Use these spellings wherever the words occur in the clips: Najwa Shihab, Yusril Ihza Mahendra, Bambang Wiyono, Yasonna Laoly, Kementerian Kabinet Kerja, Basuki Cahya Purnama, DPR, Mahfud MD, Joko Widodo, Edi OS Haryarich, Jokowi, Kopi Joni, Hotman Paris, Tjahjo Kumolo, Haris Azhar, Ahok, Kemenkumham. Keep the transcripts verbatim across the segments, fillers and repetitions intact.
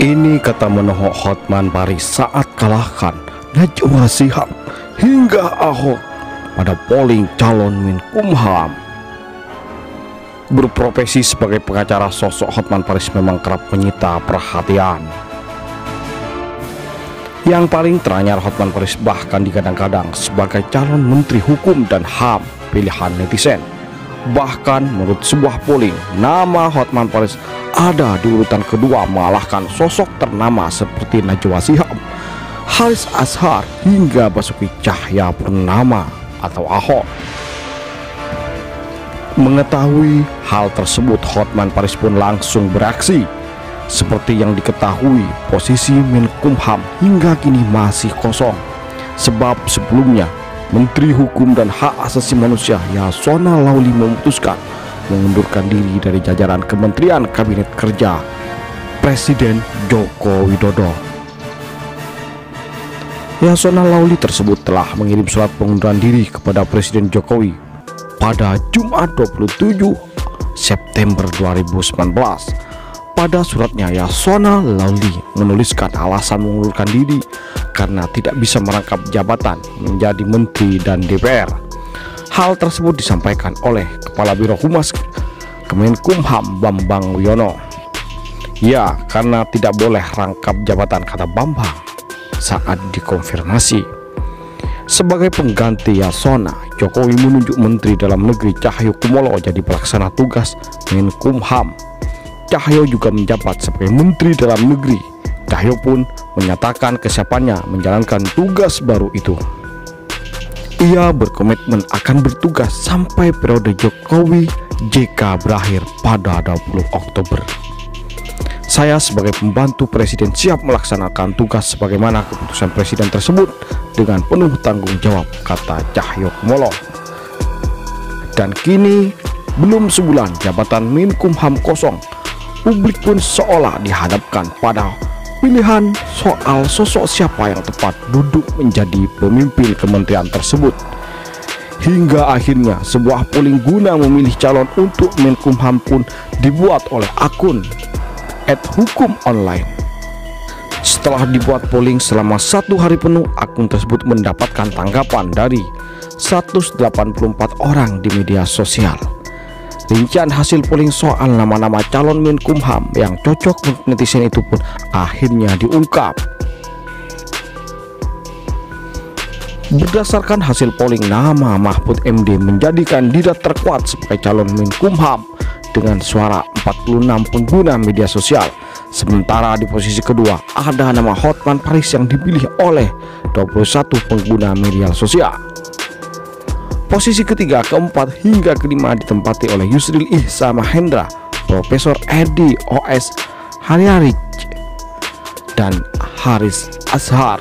Ini kata menohok Hotman Paris saat kalahkan Najwa Shihab hingga Ahok pada polling calon Kemenkumham. Berprofesi sebagai pengacara, sosok Hotman Paris memang kerap menyita perhatian. Yang paling teranyar, Hotman Paris bahkan digadang-gadang sebagai calon Menteri Hukum dan H A M pilihan netizen. Bahkan menurut sebuah polling, nama Hotman Paris ada di urutan kedua mengalahkan sosok ternama seperti Najwa Shihab, Haris Azhar hingga Basuki Cahya Purnama atau Ahok. Mengetahui hal tersebut, Hotman Paris pun langsung beraksi. Seperti yang diketahui, posisi Menkumham hingga kini masih kosong, sebab sebelumnya Menteri Hukum dan Hak Asasi Manusia Yasonna Laoly memutuskan mengundurkan diri dari jajaran Kementerian Kabinet Kerja Presiden Joko Widodo. Yasonna Laoly tersebut telah mengirim surat pengunduran diri kepada Presiden Jokowi pada Jumat dua puluh tujuh September dua ribu sembilan belas. Pada suratnya, Yasonna Laoly menuliskan alasan mengundurkan diri karena tidak bisa merangkap jabatan menjadi menteri dan D P R. Hal tersebut disampaikan oleh Kepala Biro Humas Kemenkumham Bambang Wiyono. Ya, karena tidak boleh rangkap jabatan, kata Bambang saat dikonfirmasi. Sebagai pengganti Yasonna, Jokowi menunjuk Menteri Dalam Negeri Tjahjo Kumolo jadi pelaksana tugas Menkumham. Tjahjo juga menjabat sebagai Menteri Dalam Negeri. Tjahjo pun menyatakan kesiapannya menjalankan tugas baru itu. Ia berkomitmen akan bertugas sampai periode Jokowi J K berakhir pada dua puluh Oktober. Saya sebagai pembantu presiden siap melaksanakan tugas sebagaimana keputusan presiden tersebut dengan penuh tanggung jawab, kata Tjahjo Kumolo. Dan kini belum sebulan jabatan Menkumham kosong, publik pun seolah dihadapkan pada pilihan soal sosok siapa yang tepat duduk menjadi pemimpin kementerian tersebut. Hingga akhirnya sebuah polling guna memilih calon untuk Menkumham pun dibuat oleh akun et hukum online. Setelah dibuat polling selama satu hari penuh, akun tersebut mendapatkan tanggapan dari seratus delapan puluh empat orang di media sosial. Rincian hasil polling soal nama-nama calon Menkumham yang cocok untuk netizen itu pun akhirnya diungkap. Berdasarkan hasil polling, nama Mahfud M D menjadi kandidat terkuat sebagai calon Menkumham dengan suara empat puluh enam pengguna media sosial. Sementara di posisi kedua ada nama Hotman Paris yang dipilih oleh dua puluh satu pengguna media sosial. Posisi ketiga, keempat, hingga kelima ditempati oleh Yusril Ihza Mahendra, Profesor Edi O S Haryarich, dan Haris Azhar.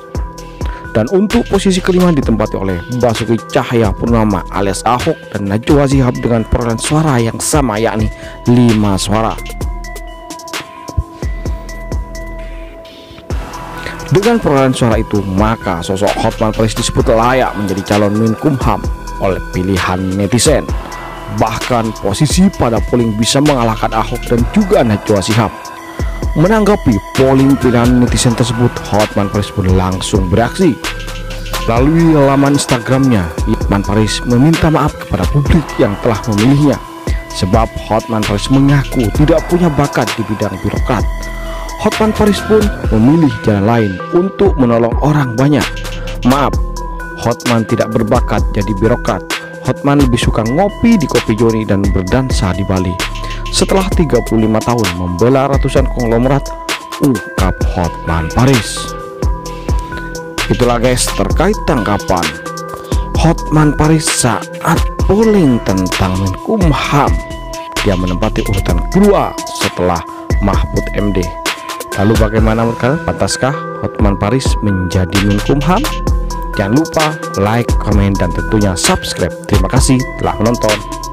Dan untuk posisi kelima ditempati oleh Basuki Cahya Purnama alias Ahok dan Najwa Shihab dengan perolehan suara yang sama, yakni lima suara. Dengan perolehan suara itu, maka sosok Hotman Paris disebut layak menjadi calon Menkumham oleh pilihan netizen. Bahkan posisi pada polling bisa mengalahkan Ahok dan juga Najwa Shihab. Menanggapi polling pilihan netizen tersebut, Hotman Paris pun langsung beraksi. Melalui laman Instagramnya, Hotman Paris meminta maaf kepada publik yang telah memilihnya, sebab Hotman Paris mengaku tidak punya bakat di bidang birokrat. Hotman Paris pun memilih jalan lain untuk menolong orang banyak. Maaf, Hotman tidak berbakat jadi birokrat. Hotman lebih suka ngopi di Kopi Joni dan berdansa di Bali. Setelah tiga puluh lima tahun membela ratusan konglomerat, ungkap Hotman Paris. Itulah guys terkait tanggapan Hotman Paris saat polling tentang Menkumham. Dia menempati urutan kedua setelah Mahfud M D. Lalu bagaimana menurut kalian? Pantaskah Hotman Paris menjadi Menkumham? Jangan lupa like, komen, dan tentunya subscribe. Terima kasih telah menonton.